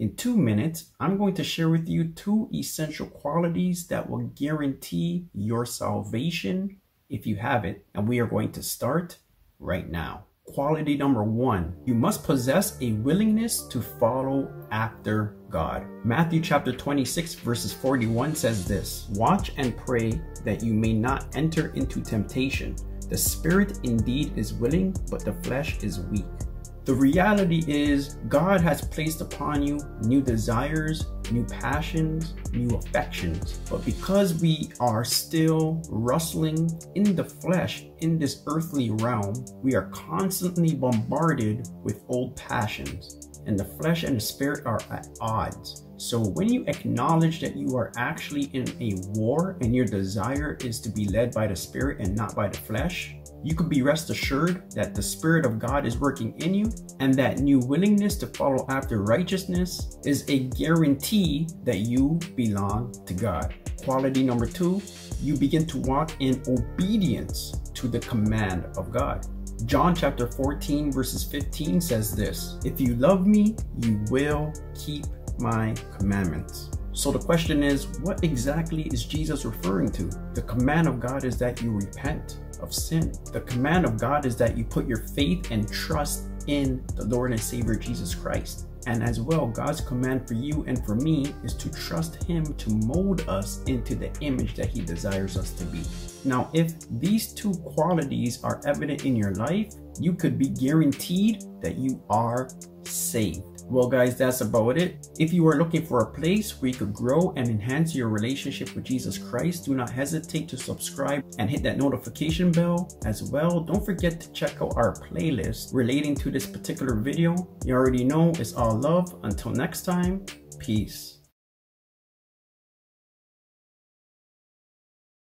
In 2 minutes, I'm going to share with you 2 essential qualities that will guarantee your salvation if you have it. And we are going to start right now. Quality number 1, you must possess a willingness to follow after God. Matthew chapter 26 verses 41 says this, "Watch and pray that you may not enter into temptation. The spirit indeed is willing, but the flesh is weak." The reality is God has placed upon you new desires, new passions, new affections. But because we are still wrestling in the flesh, in this earthly realm, we are constantly bombarded with old passions. And the flesh and the spirit are at odds. So when you acknowledge that you are actually in a war and your desire is to be led by the spirit and not by the flesh, you could be rest assured that the Spirit of God is working in you, and that new willingness to follow after righteousness is a guarantee that you belong to God. Quality number 2, you begin to walk in obedience to the command of God. John chapter 14 verses 15 says this, "If you love me, you will keep my commandments." So the question is, what exactly is Jesus referring to? The command of God is that you repent of sin. The command of God is that you put your faith and trust in the Lord and Savior Jesus Christ. And as well, God's command for you and for me is to trust Him to mold us into the image that He desires us to be. Now, if these 2 qualities are evident in your life, you could be guaranteed that you are saved. Well guys, that's about it. If you are looking for a place where you could grow and enhance your relationship with Jesus Christ, do not hesitate to subscribe and hit that notification bell as well. Don't forget to check out our playlist relating to this particular video. You already know it's all love. Until next time, peace.